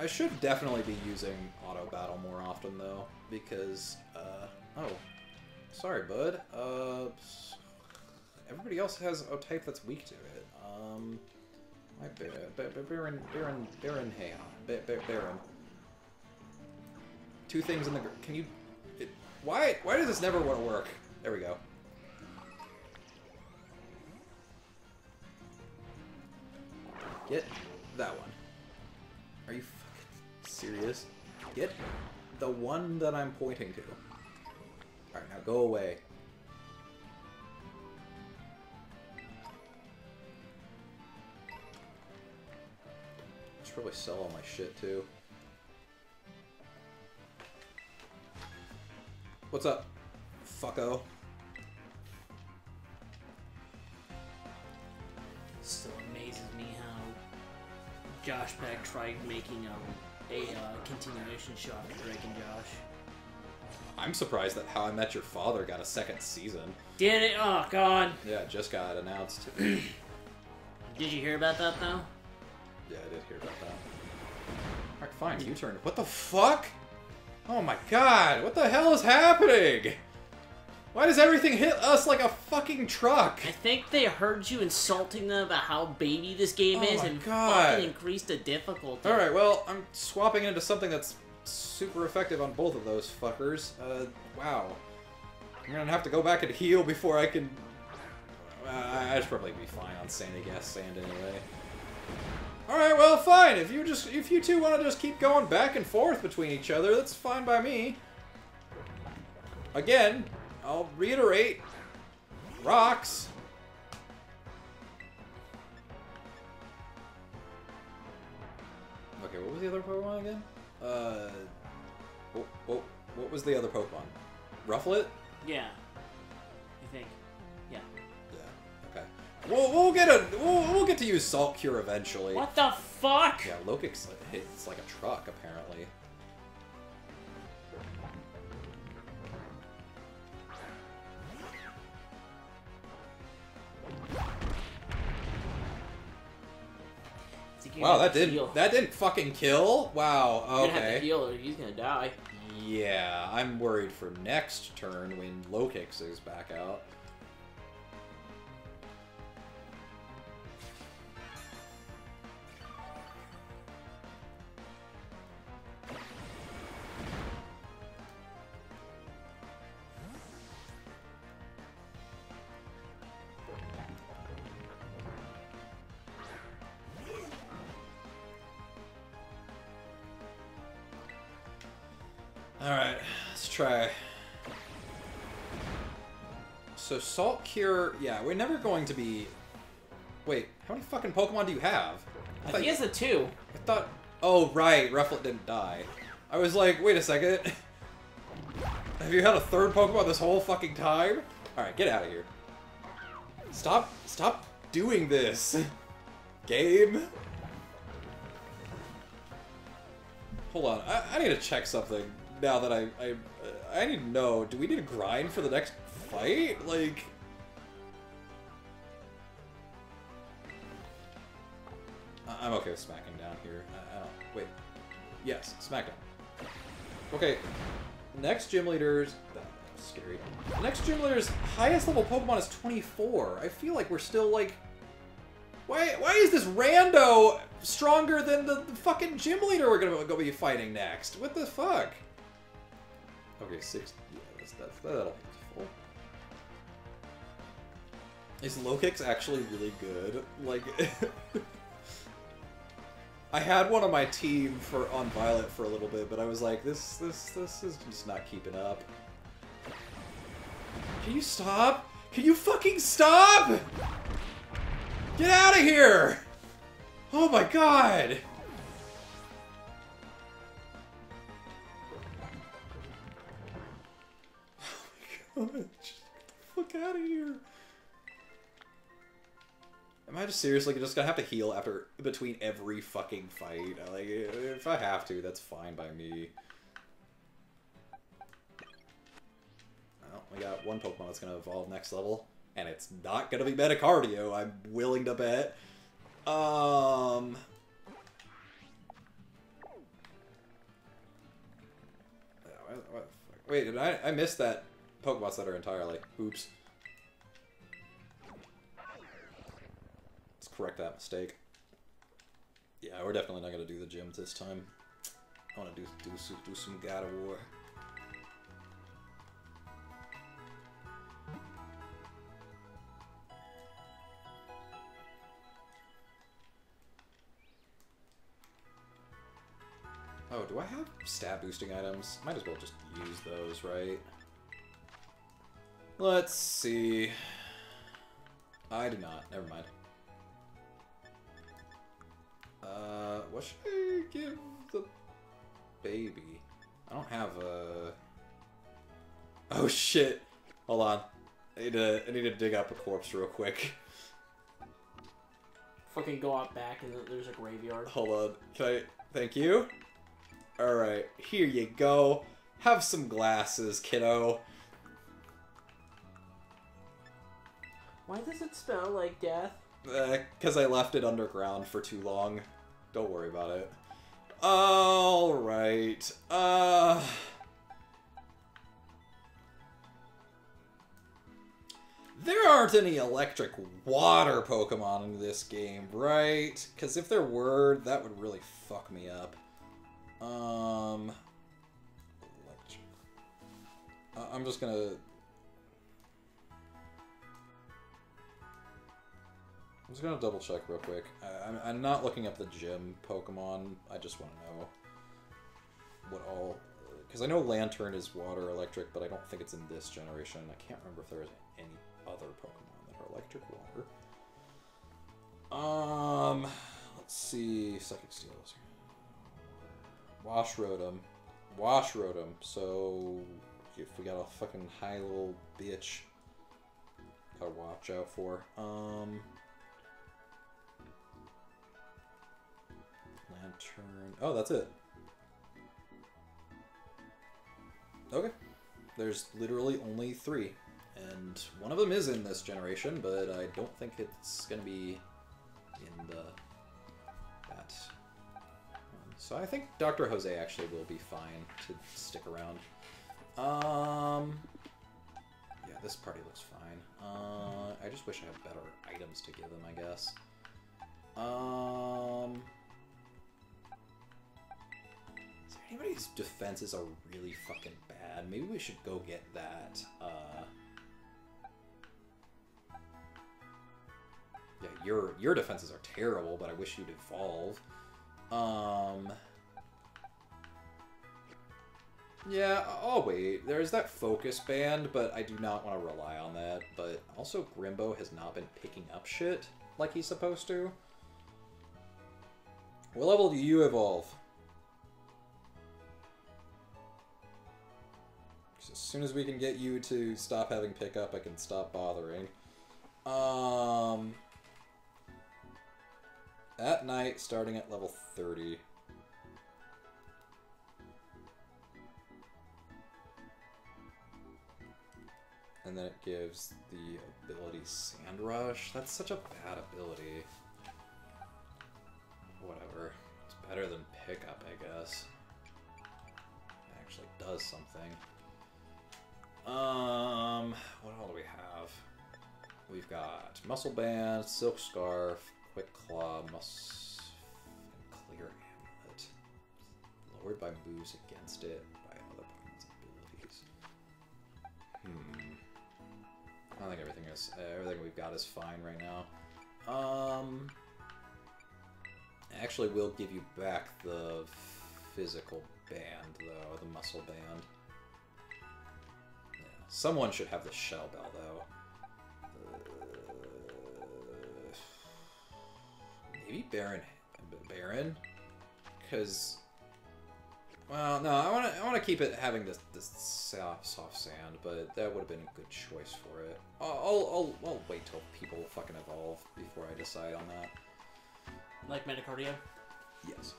I should definitely be using auto battle more often though, because oh, sorry bud. Everybody else has a type that's weak to it. My Baron. Two things in the can you? It, why does this never want to work? There we go. Get that one. Are you fucking serious? Get the one that I'm pointing to. All right, now go away. I should probably sell all my shit too. What's up, fucko? Still amazes me how Josh Peck tried making a continuation shot of Drake and Josh. I'm surprised that How I Met Your Father got a second season. Did it? Oh, God. Yeah, it just got announced. Did you hear about that, though? Yeah, I did hear about that. Alright, fine, you turned. What the fuck? Oh my god, what the hell is happening? Why does everything hit us like a fucking truck? I think they heard you insulting them about how baby this game is and fucking increased the difficulty. Alright, well, I'm swapping into something that's super effective on both of those fuckers. Wow. I'm gonna have to go back and heal before I can... I should probably be fine on Sandy Gas Sand anyway. Alright, well, fine. If you two want to just keep going back and forth between each other, that's fine by me. Again, I'll reiterate. Rocks. Okay, what was the other Pokemon again? What was the other Pokemon? Rufflet? Yeah. I think. Yeah. Yeah. Okay. We'll get to use Salt Cure eventually. What the fuck? Yeah, Lokix hits like a truck apparently. Wow, that didn't fucking kill. Wow. Okay. You're gonna have to heal or he's gonna die. Yeah, I'm worried for next turn when Lokix is back out. Alright, let's try. So, Salt Cure... Yeah, we're never going to be... Wait, how many fucking Pokemon do you have? I think he has a 2. I thought... Oh, right, Rufflet didn't die. I was like, wait a second. Have you had a third Pokemon this whole fucking time? Alright, get out of here. Stop doing this. Game. Hold on, I need to check something. Now that I need to know, do we need to grind for the next fight? Like... I'm okay with smacking down here. I don't... Wait. Yes, smack down. Okay. Next gym leader's... That was scary. Next gym leader's highest level Pokemon is 24. I feel like we're still, like... Why is this rando stronger than the fucking gym leader we're gonna go be fighting next? What the fuck? Okay, 6. Yeah, that'll be full. Is Lokix actually really good? Like, I had one on my team on Violet for a little bit, but I was like, this is just not keeping up. Can you stop? Can you fucking stop? Get out of here! Oh my god! Fuck out of here. Am I just seriously just gonna have to heal between every fucking fight? Like, if I have to, that's fine by me. Well, we got one Pokemon that's gonna evolve next level, and it's not gonna be Metacardio, I'm willing to bet. Wait, did I missed that Pokemon Center entirely. Oops. Let's correct that mistake. Yeah, we're definitely not going to do the gyms this time. I want to do some God of War. Oh, do I have stat boosting items? Might as well just use those, right? Let's see. I do not. Never mind. What should I give the baby? I don't have a... Oh shit! Hold on. I need to dig up a corpse real quick. Fucking go out back and there's a graveyard. Hold on. Can I... Thank you? Alright, here you go. Have some glasses, kiddo. Why does it smell like death? Because I left it underground for too long. Don't worry about it. Alright. There aren't any electric water Pokemon in this game, right? Because if there were, that would really fuck me up. Electric. I'm just gonna... double check real quick. I'm not looking up the gym Pokemon. I just want to know what all... Because I know Lantern is water electric, but I don't think it's in this generation. I can't remember if there's any other Pokemon that are electric water. Let's see... Psychic Steel is here. Wash Rotom. Wash Rotom. So, if we got a fucking high little bitch, gotta watch out for. Lantern. Oh, that's it. Okay. There's literally only three. And one of them is in this generation, but I don't think it's gonna be in the... that... So I think Dr. Jose actually will be fine to stick around. Yeah, this party looks fine. I just wish I had better items to give him, I guess. Is there anybody whose defenses are really fucking bad? Maybe we should go get that. Yeah, your defenses are terrible, but I wish you'd evolve. Yeah, I'll wait. There's that focus band, but I do not want to rely on that. But also, Grimbo has not been picking up shit like he's supposed to. What level do you evolve? Because as soon as we can get you to stop having pickup, I can stop bothering. At night, starting at level 30. And then it gives the ability Sand Rush. That's such a bad ability. Whatever. It's better than Pickup, I guess. It actually does something. What all do we have? We've got Muscle Band, Silk Scarf, Quick Claw, Must Clear Amulet. Lowered by moves against it by other Pokemon's abilities. I think everything we've got is fine right now. I actually will give you back the physical band though, the muscle band. Yeah. Someone should have the shell bell though. Maybe Baron, because, well, no, I want to keep it having this soft sand, but that would have been a good choice for it. I'll wait till people fucking evolve before I decide on that. Like Metacardia? Yes.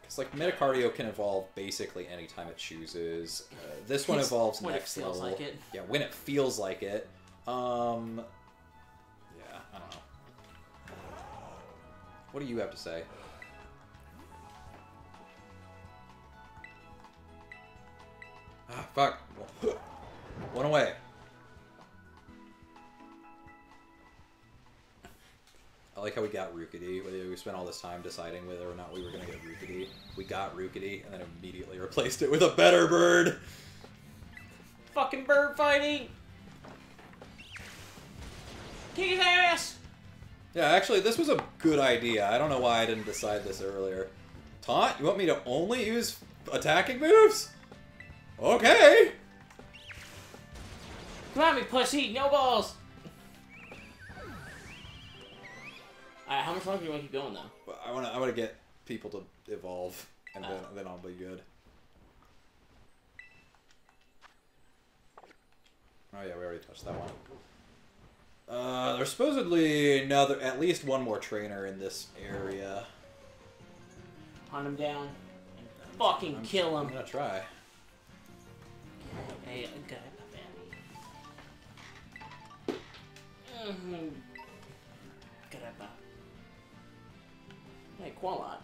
Because like Metacardio can evolve basically any time it chooses. This one evolves next level. When it feels like it. Yeah, when it feels like it. Yeah, I don't know. What do you have to say? Fuck. One away. I like how we got Rookidee. We spent all this time deciding whether or not we were going to get Rookidee. We got Rookidee and then immediately replaced it with a better bird. Fucking bird fighting! Kick his ass! Yeah, actually, this was a good idea. I don't know why I didn't decide this earlier. Taunt? You want me to only use attacking moves? Okay! Come on, me pussy! No balls! Alright, how much longer do you want to keep going, though? I want to get people to evolve, and then I'll be good. Oh yeah, we already touched that one. There's supposedly another, at least one more trainer in this area. Hunt him down and fucking kill him. I'm gonna try. Hey, okay, not bad. Hey, Qualat.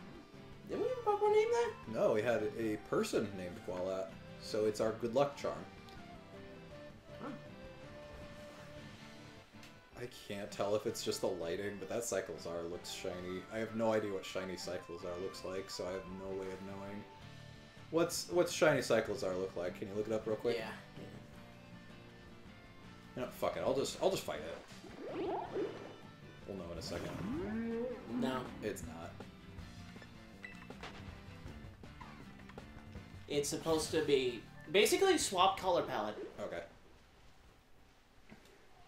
Did we even pop one name there? No, we had a person named Qualat, so it's our good luck charm. I can't tell if it's just the lighting, but that Cyclizar looks shiny. I have no idea what shiny Cyclizar looks like, so I have no way of knowing. What's shiny Cyclizar look like? Can you look it up real quick? Yeah. No, fuck it. I'll just fight it. We'll know in a second. No. It's not. It's supposed to be basically swap color palette. Okay.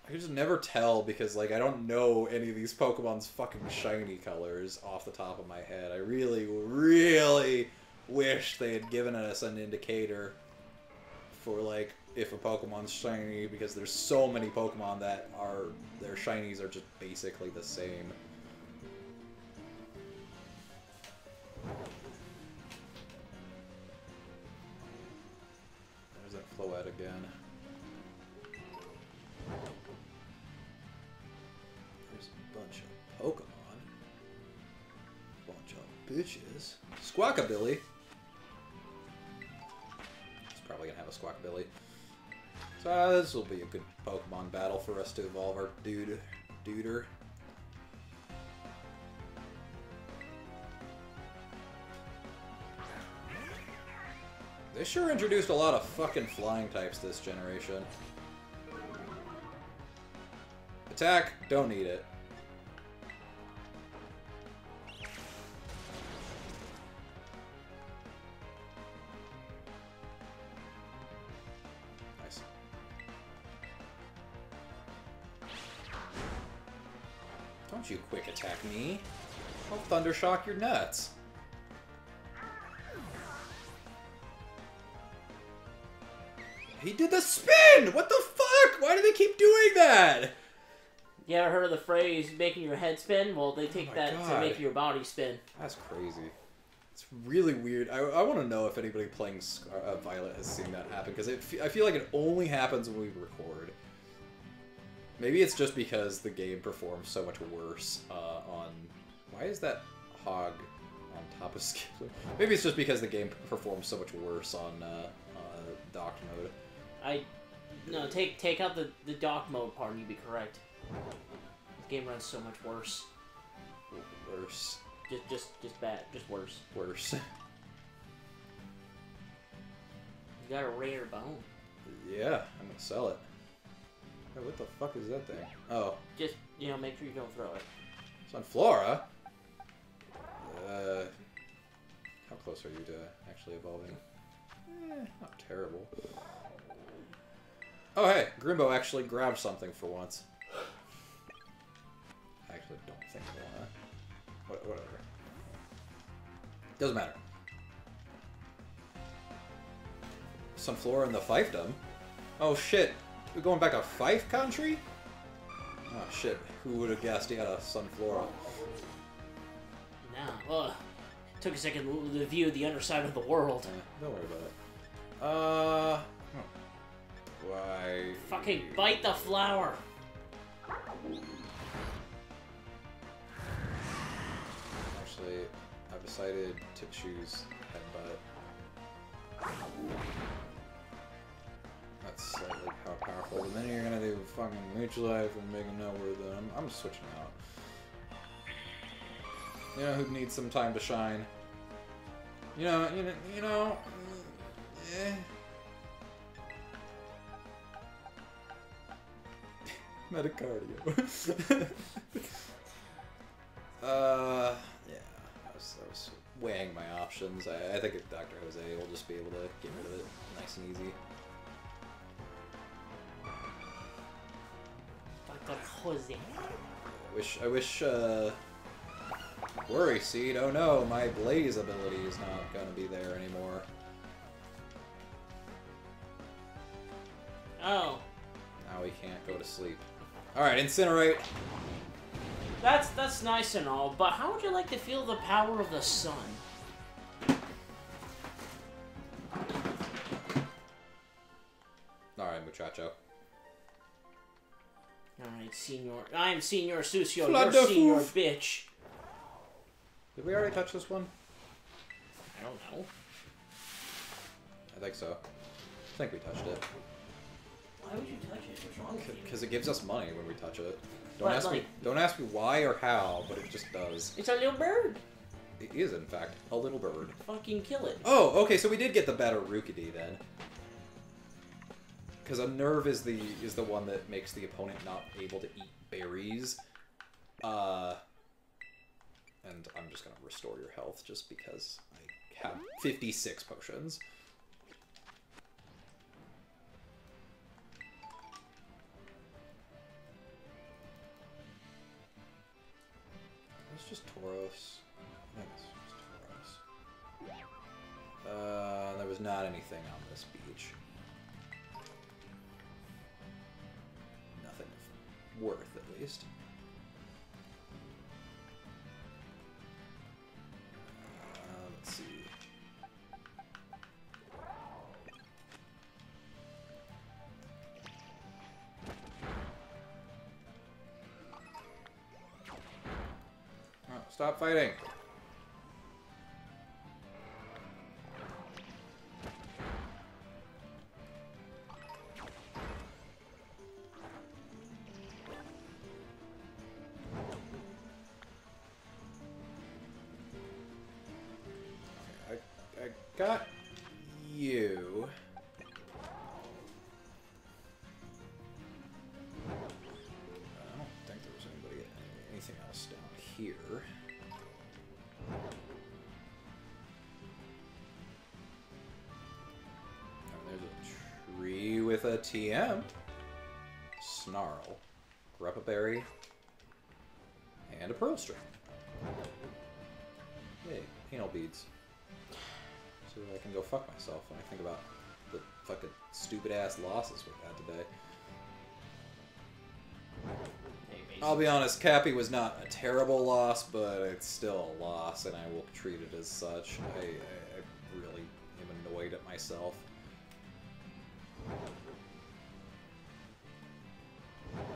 I just never tell because, like, I don't know any of these Pokemon's fucking shiny colors off the top of my head. I really, really wish they had given us an indicator for, like, if a Pokemon's shiny, because there's so many Pokemon that are, their shinies are just basically the same. There's that Floette again. Pokemon. Bunch of bitches. Squawkabilly. It's probably gonna have a Squawkabilly. So this will be a good Pokemon battle for us to evolve our duder. They sure introduced a lot of fucking flying types this generation. Attack, don't need it. You quick attack me. I'll thundershock your nuts. He did the spin! What the fuck? Why do they keep doing that? You ever heard of the phrase making your head spin? Well, they take that to make your body spin. That's crazy. It's really weird. I want to know if anybody playing Violet has seen that happen, because I feel like it only happens when we record. Maybe it's just because the game performs so much worse on... Why is that hog on top of Skipper? Maybe it's just because the game performs so much worse on dock mode. No, take out the dock mode part and you'd be correct. The game runs so much worse. Worse. Just bad. Just worse. Worse. You got a rare bone. Yeah, I'm gonna sell it. Hey, what the fuck is that thing? Oh. Just, you know, make sure you don't throw it. Sunflora? How close are you to actually evolving? Not terrible. Oh, hey! Grimbo actually grabbed something for once. I actually don't think I want to. Whatever. Doesn't matter. Sunflora in the fiefdom? Oh, shit! We're going back to Fife Country? Oh shit, who would have guessed he had a Sunflora? Nah, ugh. Took a second to view the underside of the world. Don't worry about it. Why? Fucking bite the flower! Actually, I've decided to choose Headbutt. and then you're gonna do fucking Mutualife and make them know where the... I'm switching out. You know who needs some time to shine? You know... Eh. Metacardia. Yeah. I was weighing my options. I think Dr. Jose will just be able to get rid of it nice and easy. Dr. Jose. I wish, Worry Seed, oh no, my Blaze ability is not gonna be there anymore. Oh. Now he can't go to sleep. Alright, Incinerate! That's nice and all, but how would you like to feel the power of the sun? Alright, muchacho. Alright, senor. I am Senor Sucio, you're Senor Bitch. Did we already touch this one? I don't know. I think so. I think we touched it. Why would you touch it? What's wrong with you? Because it gives us money when we touch it. Don't ask me why or how, but it just does. It's a little bird. It is, in fact, a little bird. Fucking kill it. Oh, okay, so we did get the better Rookidee then. Because a nerve is the one that makes the opponent not able to eat berries. And I'm just gonna restore your health just because I have 56 potions. Just Tauros. I think it's just Tauros. There was not anything on this beach. Nothing of worth, at least. Let's see. Stop fighting! Okay, I got you. I don't think there was anybody anything else down here. With a TM, Snarl, Grubba Berry, and a Pearl String. Hey, penal beads. So I can go fuck myself when I think about the fucking stupid ass losses we've had today. I'll be honest, Cappy was not a terrible loss, but it's still a loss, and I will treat it as such. I really am annoyed at myself.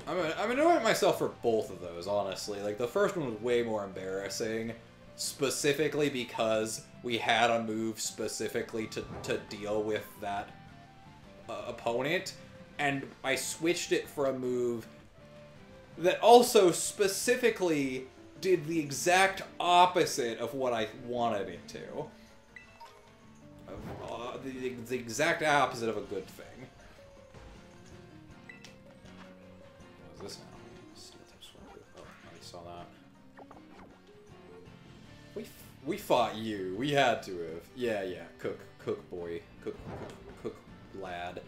I'm annoyed at myself for both of those, honestly. Like, the first one was way more embarrassing, specifically because we had a move specifically to deal with that opponent, and I switched it for a move that also specifically did the exact opposite of what I wanted it to. The exact opposite of a good thing. What is this now? Steel type Swamp. Oh, I already saw that. We fought you. We had to have. Yeah. Cook boy. Cook lad.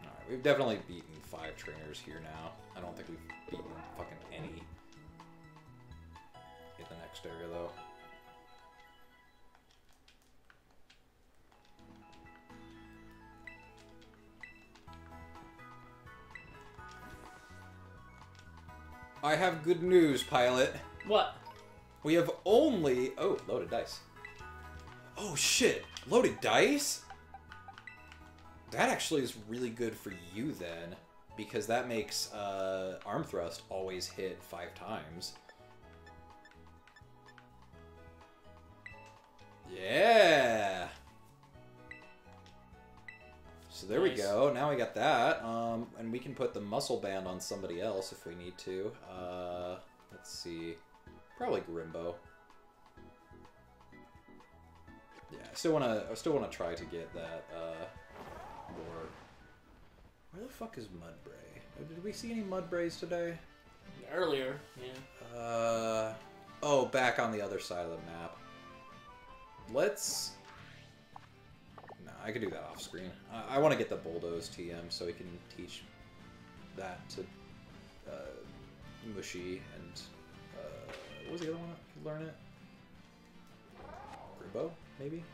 Alright, we've definitely beaten 5 trainers here now. I don't think we've beaten fucking any in the next area, though. I have good news, Pilot. What? We have only... Oh, loaded dice. Oh, shit. Loaded dice? That actually is really good for you, then. Because that makes Arm Thrust always hit 5 times. Yeah. So there we go. Now we got that. And we can put the muscle band on somebody else if we need to. Let's see. Probably Grimbo. Yeah, I still wanna try to get that more. Where the fuck is Mudbray? Did we see any Mudbrays today? Earlier, yeah. Oh, back on the other side of the map. Let's... No, I could do that off screen. I want to get the Bulldoze TM so we can teach that to Mushy and... what was the other one? Learn it? Grimbo, maybe?